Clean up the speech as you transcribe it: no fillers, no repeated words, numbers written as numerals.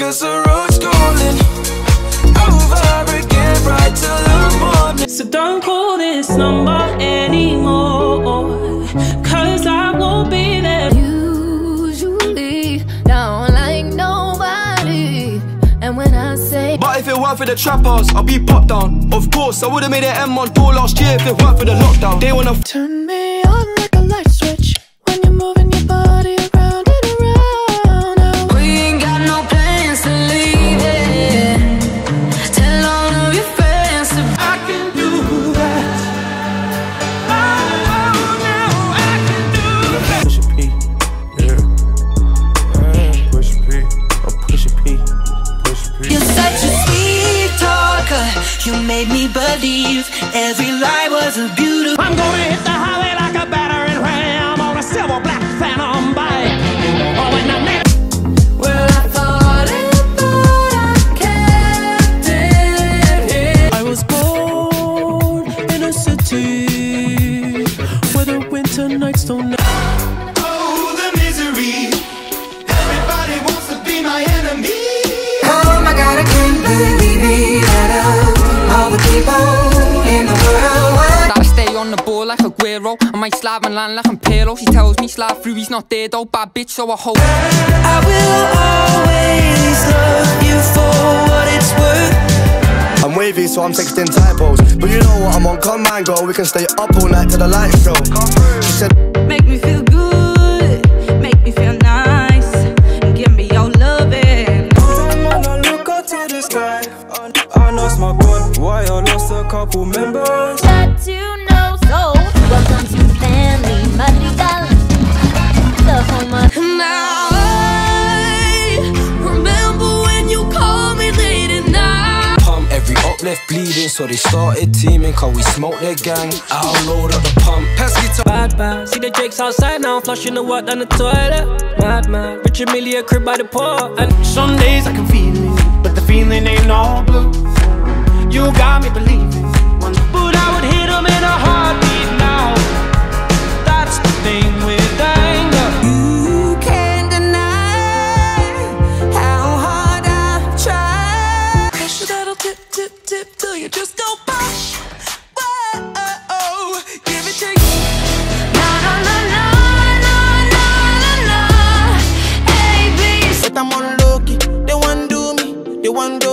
'Cause the road's going over again right till the morning. So don't call this number anymore, 'cause I won't be there. Usually don't like nobody, and when I say, but if it weren't for the trap house, I'd be popped down. Of course, I would've made an M on tour last year if it weren't for the lockdown. They wanna turn me on like a light switch when you're moving your body around and around. Oh, we ain't got no plans to leave it. Tell all of your friends if I can do that. Oh, no, I can do that. Push a P, yeah. Push a P, oh, push a P, push a P. You're such a sweet talker. You made me believe every lie was a beautiful. I'm gonna hit the highway like a batter. Silver black phantom bike. Oh, and I met. Well, I thought it, but I kept it here. I was born in a city where the winter nights don't. Oh, the misery. Everybody wants to be my enemy. Oh my God, I can't believe it. All the people in the world. I stay on the ball like a Guero. I might slide my line like I'm Pirlo. She tells me slide through, he's not there though. Bad bitch, so I hope I will always love you for what it's worth. I'm wavy, so I'm texting typos, but you know what, I'm on come and go. We can stay up all night till the light show. She said, make me feel good, make me feel nice, and give me your loving. I'm gonna look up to the sky. I lost my gun, why I lost a couple members. Left bleeding, so they started teaming, 'cause we smoked their gang. I'll load up the pump, pesky to bad man. See the Drakes outside now, flushing the water down the toilet. Mad man, Richard Millie a crib by the port. And some days I can feel it, but the feeling ain't all blue. You got me believing, but I would hit them in a heartbeat now. That's the thing with anger. You can't deny how hard I've tried. Crash your little tip, tip, tip till you just go bosh. Whoa, give it to you. Na na na na na na na na. Hey, please. But I'm unlucky. They won't do me. They won't do me.